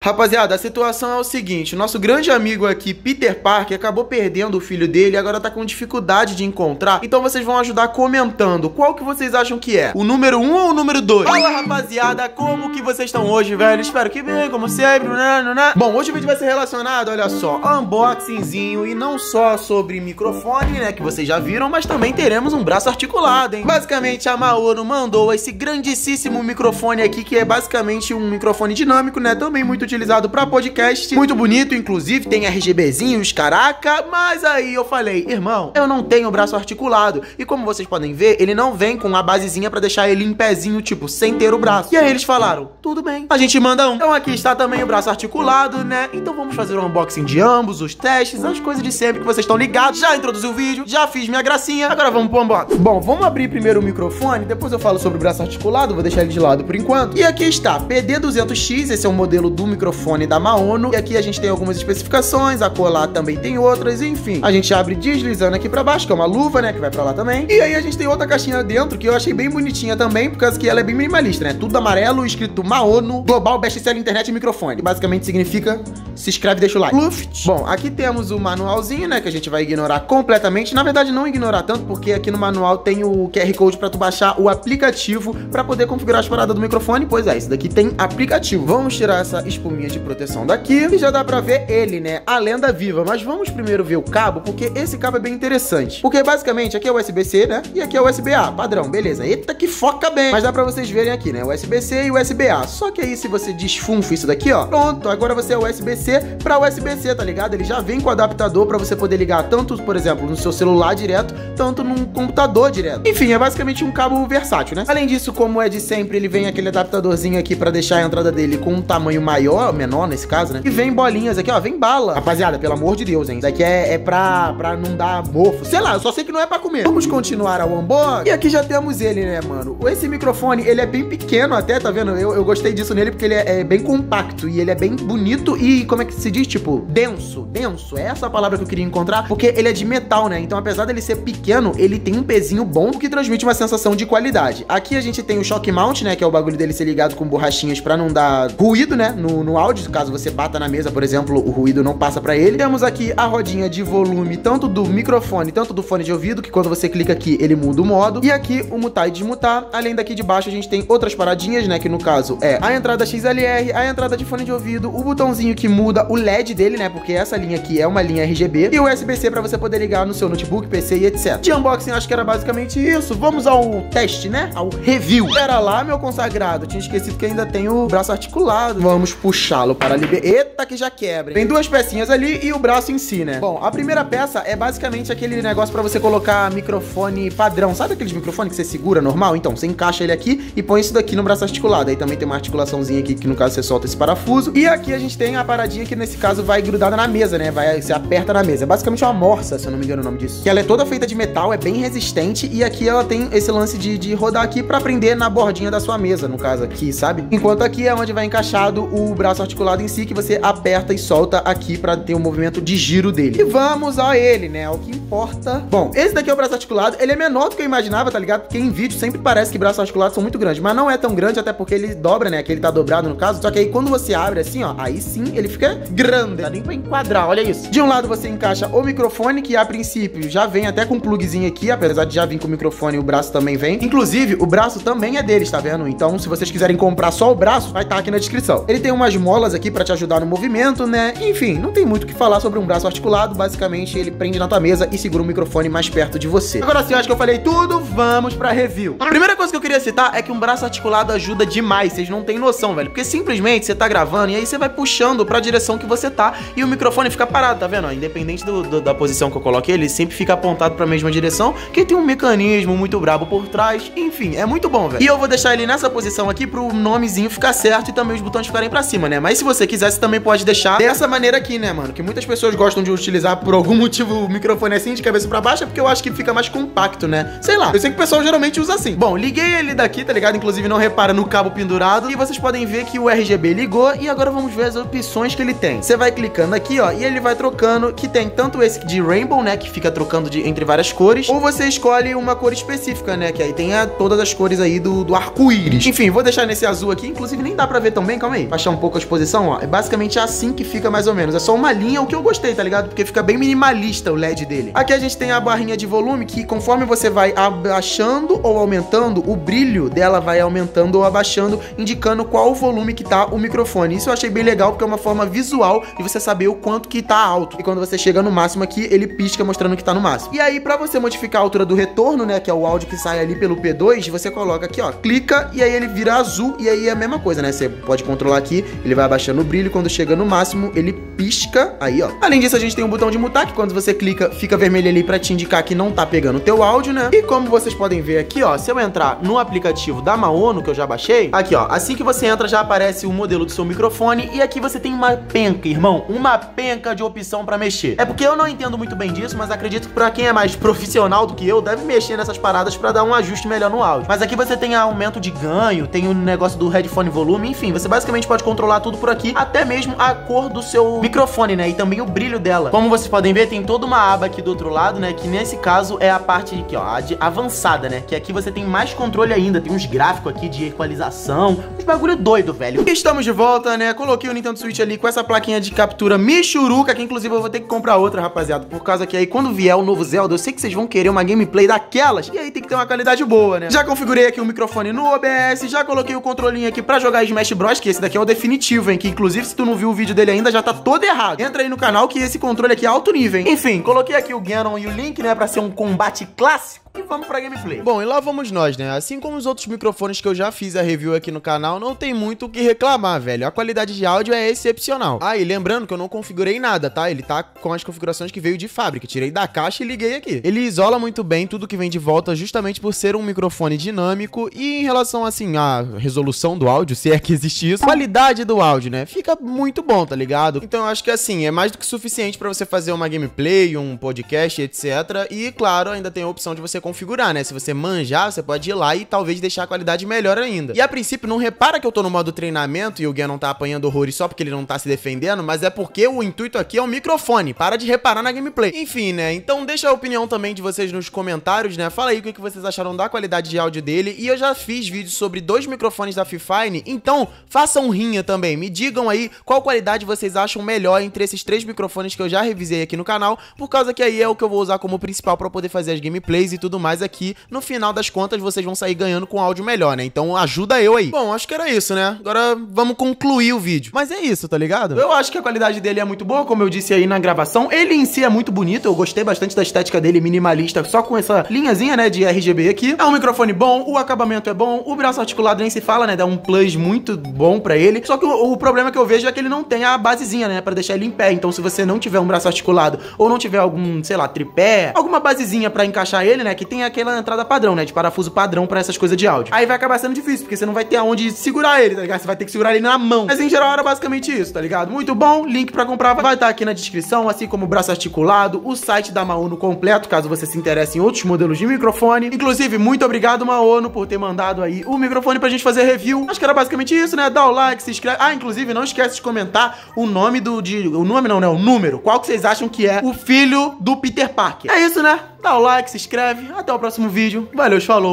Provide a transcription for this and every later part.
Rapaziada, a situação é o seguinte, nosso grande amigo aqui, Peter Parker, acabou perdendo o filho dele e agora tá com dificuldade de encontrar, então vocês vão ajudar comentando qual que vocês acham que é, o número 1 ou o número 2? Fala rapaziada, como que vocês estão hoje, velho? Espero que bem, como sempre, né? Bom, hoje o vídeo vai ser relacionado, olha só, unboxingzinho e não só sobre microfone, né, que vocês já viram, mas também teremos um braço articulado, hein? Basicamente, a Maono mandou esse grandíssimo microfone aqui, que é basicamente um microfone dinâmico, né, também muito utilizado pra podcast, muito bonito, inclusive tem RGBzinhos, caraca, mas aí eu falei, irmão, eu não tenho braço articulado, e como vocês podem ver, ele não vem com a basezinha pra deixar ele em pezinho, tipo, sem ter o braço. E aí eles falaram, tudo bem, a gente manda um. Então aqui está também o braço articulado, né? Então vamos fazer um unboxing de ambos, os testes, as coisas de sempre que vocês estão ligados. Já introduzi o vídeo, já fiz minha gracinha, agora vamos pro unboxing. Bom, vamos abrir primeiro o microfone, depois eu falo sobre o braço articulado, vou deixar ele de lado por enquanto. E aqui está, PD200X, esse é o modelo do microfone da Maono, e aqui a gente tem algumas especificações, a colar também tem outras, enfim, a gente abre deslizando aqui pra baixo, que é uma luva, né, que vai pra lá também, e aí a gente tem outra caixinha dentro, que eu achei bem bonitinha também, por causa que ela é bem minimalista, né, tudo amarelo, escrito Maono, global, best-seller, internet e microfone, que basicamente significa, se inscreve e deixa o like. Luft. Bom, aqui temos o manualzinho, né, que a gente vai ignorar completamente, na verdade não ignorar tanto, porque aqui no manual tem o QR Code pra tu baixar o aplicativo, pra poder configurar as paradas do microfone, pois é, isso daqui tem aplicativo. Vamos tirar essa espuma de proteção daqui, e já dá pra ver ele, né, a lenda viva, mas vamos primeiro ver o cabo, porque esse cabo é bem interessante, porque basicamente aqui é USB-C, né, e aqui é USB-A, padrão, beleza, eita que foca bem, mas dá pra vocês verem aqui, né, USB-C e USB-A, só que aí se você desfunfa isso daqui, ó, pronto, agora você é USB-C pra USB-C, tá ligado, ele já vem com adaptador pra você poder ligar tanto, por exemplo, no seu celular direto, tanto num computador direto, enfim, é basicamente um cabo versátil, né, além disso, como é de sempre, ele vem aquele adaptadorzinho aqui pra deixar a entrada dele com um tamanho maior, menor nesse caso, né? E vem bolinhas aqui, ó, vem bala. Rapaziada, pelo amor de Deus, hein? Isso daqui é pra não dar mofo. Sei lá, eu só sei que não é pra comer. Vamos continuar ao unboxing. E aqui já temos ele, né, mano? Esse microfone, ele é bem pequeno até, tá vendo? Eu gostei disso nele porque ele é bem compacto e ele é bem bonito e, como é que se diz? Tipo, denso. Denso, é essa a palavra que eu queria encontrar, porque ele é de metal, né? Então, apesar dele ser pequeno, ele tem um pezinho bom que transmite uma sensação de qualidade. Aqui a gente tem o shock mount, né? Que é o bagulho dele ser ligado com borrachinhas pra não dar ruído, né? No áudio, caso você bata na mesa, por exemplo, o ruído não passa pra ele. Temos aqui a rodinha de volume, tanto do microfone, tanto do fone de ouvido, que quando você clica aqui, ele muda o modo. E aqui, o mutar e desmutar. Além daqui de baixo, a gente tem outras paradinhas, né, que no caso é a entrada XLR, a entrada de fone de ouvido, o botãozinho que muda o LED dele, né, porque essa linha aqui é uma linha RGB, e o USB-C pra você poder ligar no seu notebook, PC e etc. De unboxing, acho que era basicamente isso. Vamos ao teste, né, ao review. Pera lá, meu consagrado, tinha esquecido que ainda tem o braço articulado. Vamos puxá-lo para liberar. Eita, que já quebra. Tem duas pecinhas ali e o braço em si, né? Bom, a primeira peça é basicamente aquele negócio pra você colocar microfone padrão. Sabe aqueles microfones que você segura normal? Então, você encaixa ele aqui e põe isso daqui no braço articulado. Aí também tem uma articulaçãozinha aqui que, no caso, você solta esse parafuso. E aqui a gente tem a paradinha que, nesse caso, vai grudada na mesa, né? Você aperta na mesa. É basicamente uma morsa, se eu não me engano o nome disso. Que ela é toda feita de metal, é bem resistente e aqui ela tem esse lance de rodar aqui pra prender na bordinha da sua mesa, no caso aqui, sabe? Enquanto aqui é onde vai encaixado o braço articulado em si, que você aperta e solta aqui pra ter um movimento de giro dele. E vamos a ele, né? O que importa. Bom, esse daqui é o braço articulado. Ele é menor do que eu imaginava, tá ligado? Porque em vídeo sempre parece que braços articulados são muito grandes, mas não é tão grande, até porque ele dobra, né? Aqui ele tá dobrado no caso, só que aí quando você abre assim, ó, aí sim ele fica grande. Dá nem pra enquadrar, olha isso. De um lado você encaixa o microfone, que a princípio já vem até com um plugzinho aqui, apesar de já vir com o microfone, o braço também vem. Inclusive, o braço também é deles, tá vendo? Então, se vocês quiserem comprar só o braço, vai estar aqui na descrição. Ele tem umas molas aqui pra te ajudar no movimento, né? Enfim, não tem muito o que falar sobre um braço articulado. Basicamente, ele prende na tua mesa e segura o microfone mais perto de você. Agora sim, acho que eu falei tudo. Vamos pra review. A primeira coisa que eu queria citar é que um braço articulado ajuda demais. Vocês não têm noção, velho. Porque simplesmente você tá gravando e aí você vai puxando pra direção que você tá e o microfone fica parado, tá vendo? Independente da posição que eu coloquei, ele sempre fica apontado pra mesma direção, que tem um mecanismo muito brabo por trás. Enfim, é muito bom, velho. E eu vou deixar ele nessa posição aqui pro nomezinho ficar certo e também os botões ficarem pra cima, né? Mas se você quiser, você também pode deixar dessa maneira aqui, né, mano? Que muitas pessoas gostam de utilizar por algum motivo o microfone assim, de cabeça pra baixo, é porque eu acho que fica mais compacto, né? Sei lá, eu sei que o pessoal geralmente usa assim. Bom, liguei ele daqui, tá ligado? Inclusive não repara no cabo pendurado. E vocês podem ver que o RGB ligou. E agora vamos ver as opções gosto ele tem. Você vai clicando aqui, ó, e ele vai trocando, que tem tanto esse de Rainbow, né, que fica trocando entre várias cores, ou você escolhe uma cor específica, né, que aí tem todas as cores aí do arco-íris. Enfim, vou deixar nesse azul aqui, inclusive nem dá pra ver tão bem, calma aí. Baixar um pouco a exposição, ó. É basicamente assim que fica mais ou menos. É só uma linha, o que eu gostei, tá ligado? Porque fica bem minimalista o LED dele. Aqui a gente tem a barrinha de volume, que conforme você vai abaixando ou aumentando, o brilho dela vai aumentando ou abaixando, indicando qual o volume que tá o microfone. Isso eu achei bem legal, porque é uma forma visual de você saber o quanto que tá alto. E quando você chega no máximo aqui, ele pisca mostrando que tá no máximo. E aí, pra você modificar a altura do retorno, né, que é o áudio que sai ali pelo P2, você coloca aqui, ó, clica, e aí ele vira azul, e aí é a mesma coisa, né? Você pode controlar aqui, ele vai abaixando o brilho, quando chega no máximo, ele pisca, aí, ó. Além disso, a gente tem um botão de mutar, que quando você clica, fica vermelho ali pra te indicar que não tá pegando o teu áudio, né? E como vocês podem ver aqui, ó, se eu entrar no aplicativo da Maono, que eu já baixei, aqui, ó, assim que você entra, já aparece o modelo do seu microfone, e aqui você tem uma penca, irmão, uma penca de opção pra mexer. É porque eu não entendo muito bem disso, mas acredito que pra quem é mais profissional do que eu, deve mexer nessas paradas pra dar um ajuste melhor no áudio. Mas aqui você tem aumento de ganho, tem o negócio do headphone volume, enfim, você basicamente pode controlar tudo por aqui, até mesmo a cor do seu microfone, né, e também o brilho dela. Como vocês podem ver, tem toda uma aba aqui do outro lado, né, que nesse caso é a parte aqui, ó, a de avançada, né, que aqui você tem mais controle ainda, tem uns gráficos aqui de equalização, uns bagulho doido, velho. Estamos de volta, né, coloquei o Nintendo Switch ali com essa plaquinha de captura Michuruca, que inclusive eu vou ter que comprar outra, rapaziada, por causa que aí quando vier o novo Zelda, eu sei que vocês vão querer uma gameplay daquelas, e aí tem que ter uma qualidade boa, né. Já configurei aqui o microfone no OBS, já coloquei o controlinho aqui pra jogar Smash Bros, que esse daqui é o definitivo, hein, que inclusive se tu não viu o vídeo dele ainda, já tá todo errado. Entra aí no canal que esse controle aqui é alto nível, hein. Enfim, coloquei aqui o Ganon e o Link, né, pra ser um combate clássico. E vamos pra gameplay. Bom, e lá vamos nós, né? Assim como os outros microfones que eu já fiz a review aqui no canal, não tem muito o que reclamar, velho. A qualidade de áudio é excepcional. Ah, e lembrando que eu não configurei nada, tá? Ele tá com as configurações que veio de fábrica. Tirei da caixa e liguei aqui. Ele isola muito bem tudo que vem de volta, justamente por ser um microfone dinâmico. E em relação, assim, à resolução do áudio, se é que existe isso, qualidade do áudio, né? Fica muito bom, tá ligado? Então eu acho que, assim, é mais do que suficiente pra você fazer uma gameplay, um podcast, etc. E, claro, ainda tem a opção de você configurar, né? Se você manjar, você pode ir lá e talvez deixar a qualidade melhor ainda. E a princípio, não repara que eu tô no modo treinamento e o Ganon tá apanhando horrores só porque ele não tá se defendendo, mas é porque o intuito aqui é o microfone. Para de reparar na gameplay. Enfim, né? Então deixa a opinião também de vocês nos comentários, né? Fala aí o que vocês acharam da qualidade de áudio dele. E eu já fiz vídeos sobre dois microfones da Fifine, então façam rinha também. Me digam aí qual qualidade vocês acham melhor entre esses três microfones que eu já revisei aqui no canal, por causa que aí é o que eu vou usar como principal pra poder fazer as gameplays e tudo mais aqui. No final das contas, vocês vão sair ganhando com áudio melhor, né? Então ajuda eu aí. Bom, acho que era isso, né? Agora vamos concluir o vídeo. Mas é isso, tá ligado? Eu acho que a qualidade dele é muito boa, como eu disse aí na gravação. Ele em si é muito bonito, eu gostei bastante da estética dele, minimalista, só com essa linhazinha, né, de RGB aqui. É um microfone bom, o acabamento é bom, o braço articulado nem se fala, né? Dá um plus muito bom pra ele. Só que o problema que eu vejo é que ele não tem a basezinha, né, pra deixar ele em pé. Então se você não tiver um braço articulado ou não tiver algum, sei lá, tripé, alguma basezinha pra encaixar ele, né, que tem aquela entrada padrão, né, de parafuso padrão pra essas coisas de áudio. Aí vai acabar sendo difícil, porque você não vai ter aonde segurar ele, tá ligado? Você vai ter que segurar ele na mão. Mas em geral era basicamente isso, tá ligado? Muito bom, link pra comprar vai estar aqui na descrição, assim como o braço articulado, o site da Maono completo, caso você se interesse em outros modelos de microfone. Inclusive, muito obrigado, Maono, por ter mandado aí o microfone pra gente fazer review. Acho que era basicamente isso, né? Dá o like, se inscreve. Ah, inclusive, não esquece de comentar o nome o nome não, né? O número. Qual que vocês acham que é o filho do Peter Parker? É isso, né? Dá o like, se inscreve. Até o próximo vídeo. Valeu, falou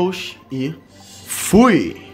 e fui!